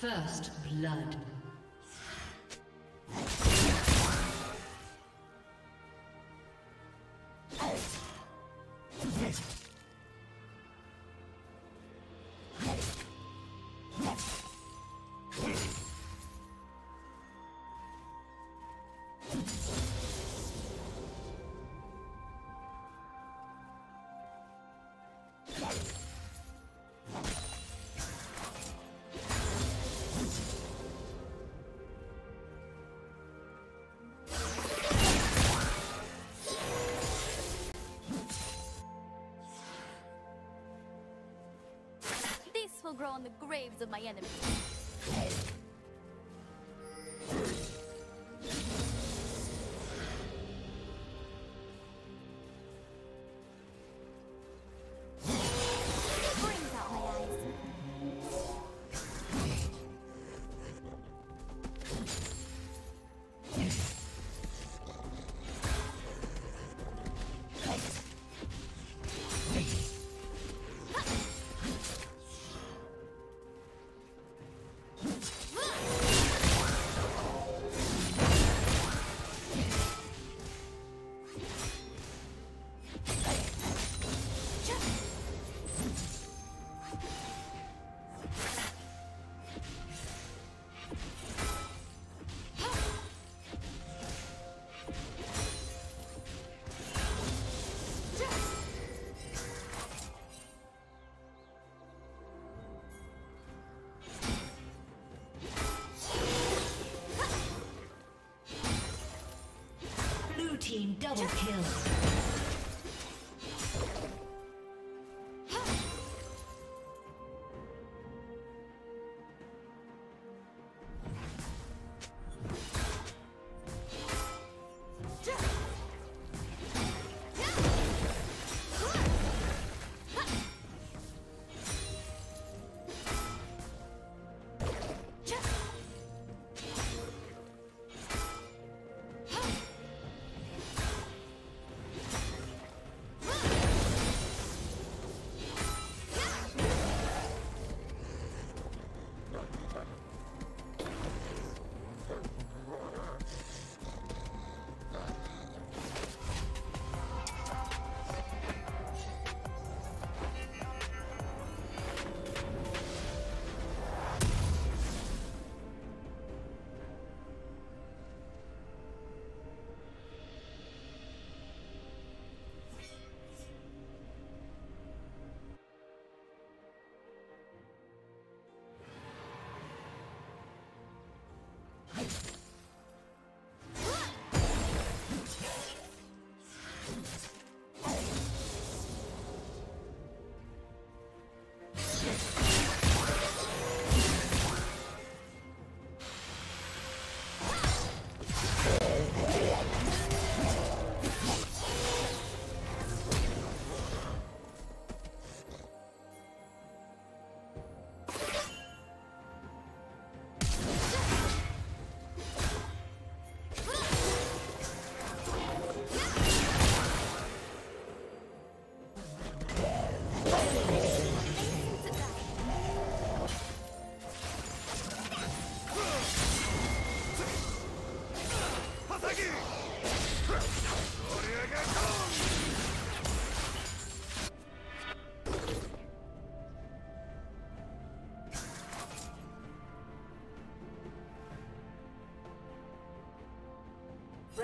First blood. Will grow on the graves of my enemies. Double kill.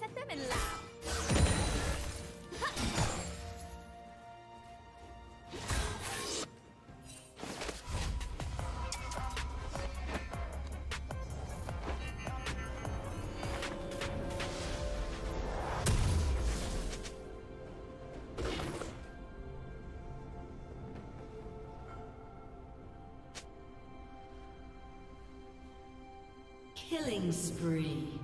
Set them in laugh. Killing spree.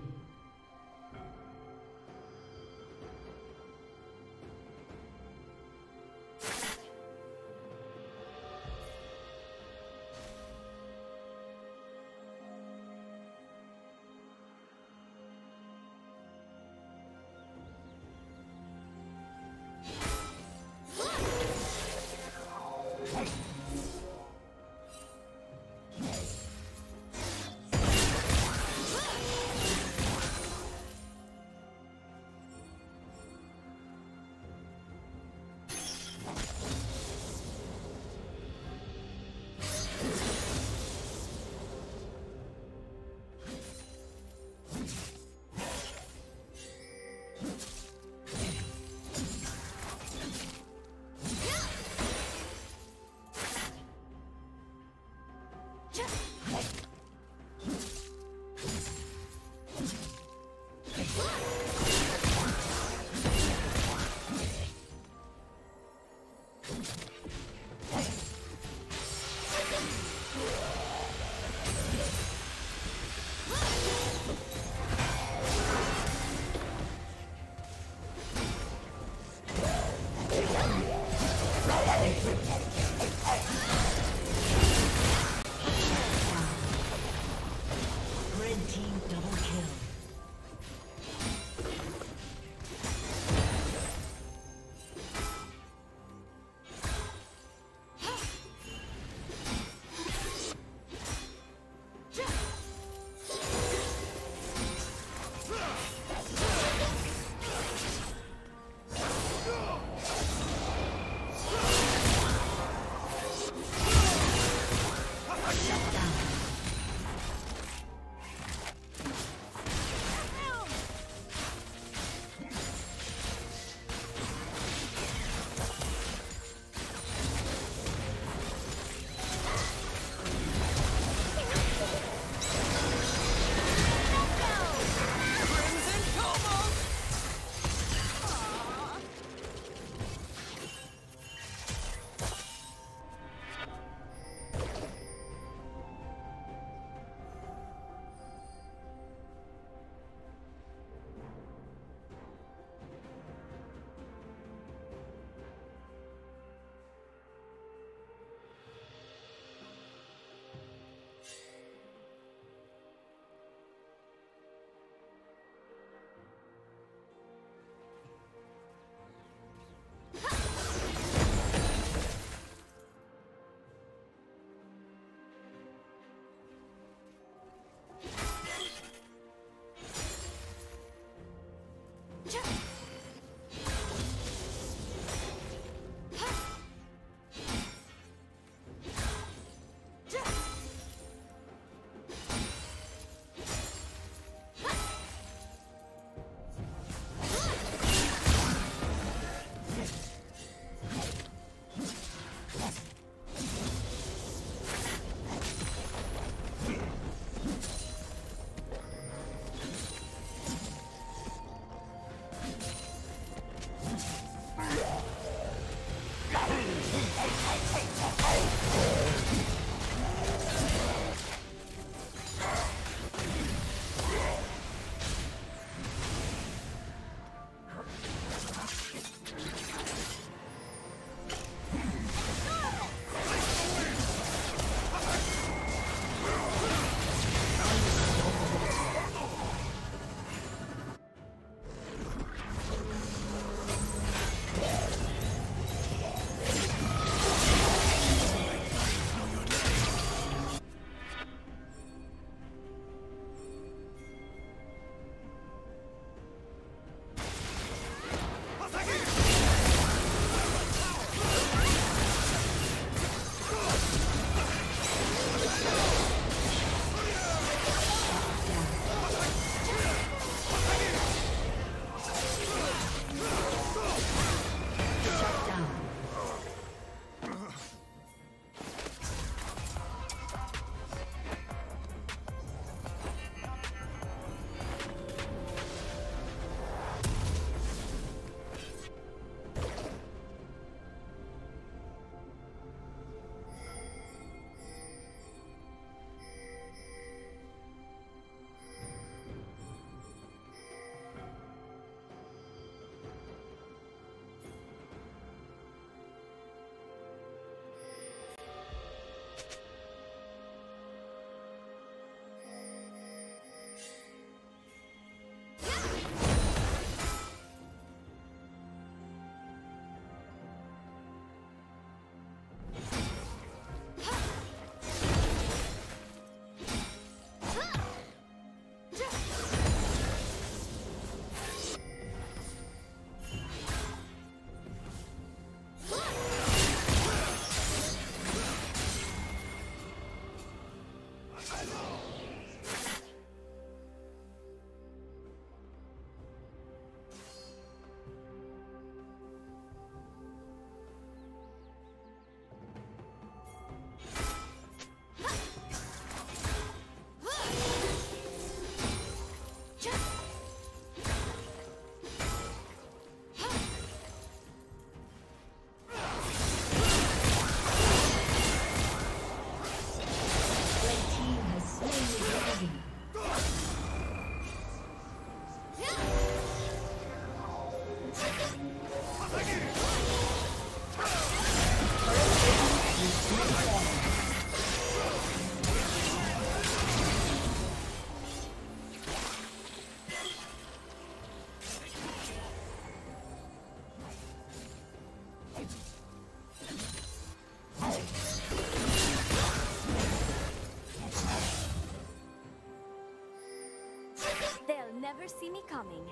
see me coming.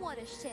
What a shame.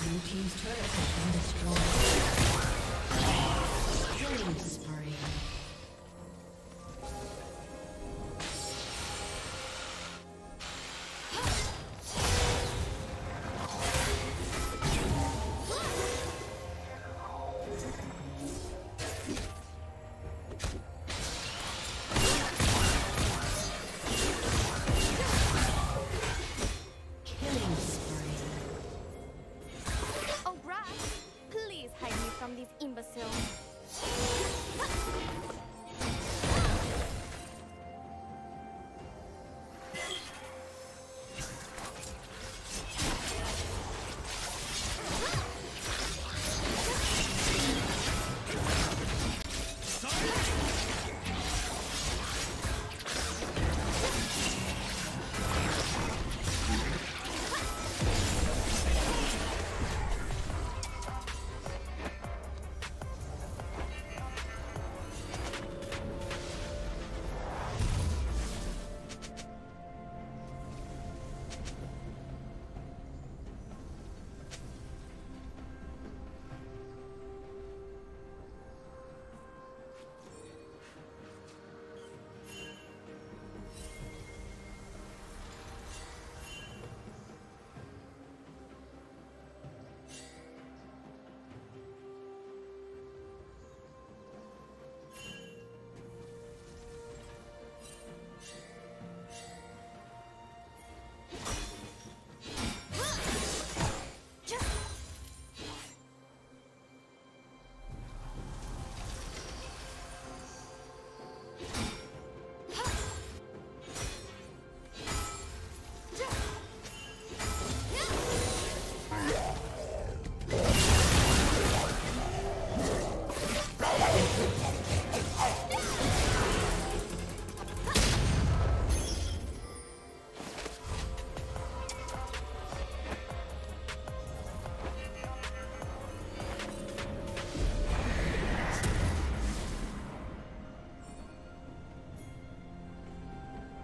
Blue team's turret has been destroyed. Killing spree.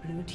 Blue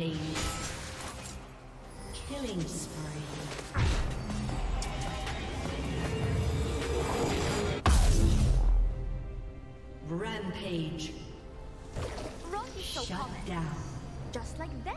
Rampage. Killing spree. Rampage. Rot is so common. Shut down. Just like them.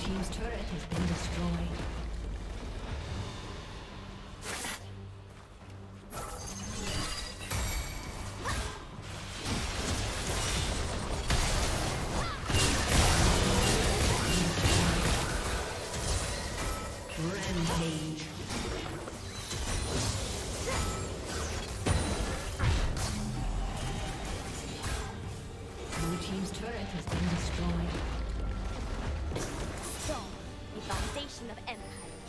Team's turret has been destroyed. Of empire.